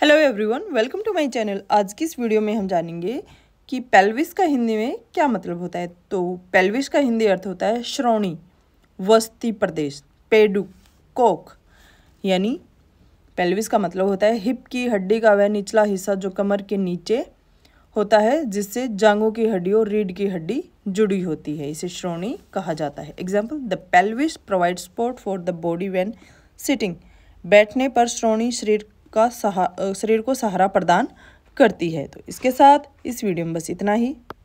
Hello everyone, welcome to my channel. आज की इस वीडियो में हम जानेंगे कि पेल्विस का हिंदी में क्या मतलब होता है। तो पेल्विस का हिंदी अर्थ होता है श्रोणी, वस्ती प्रदेश, पेडू, कोख। यानी पेल्विस का मतलब होता है हिप की हड्डी का वह निचला हिस्सा जो कमर के नीचे होता है, जिससे जांघों की हड्डी और रीढ़ की हड्डी जुड़ी होती है। इसे श्रोणी कहा जाता है। Example, the pelvis provide support for the body when sitting. बैठने पर श्रोणी शरीर को सहारा प्रदान करती है। तो इसके साथ इस वीडियो में बस इतना ही।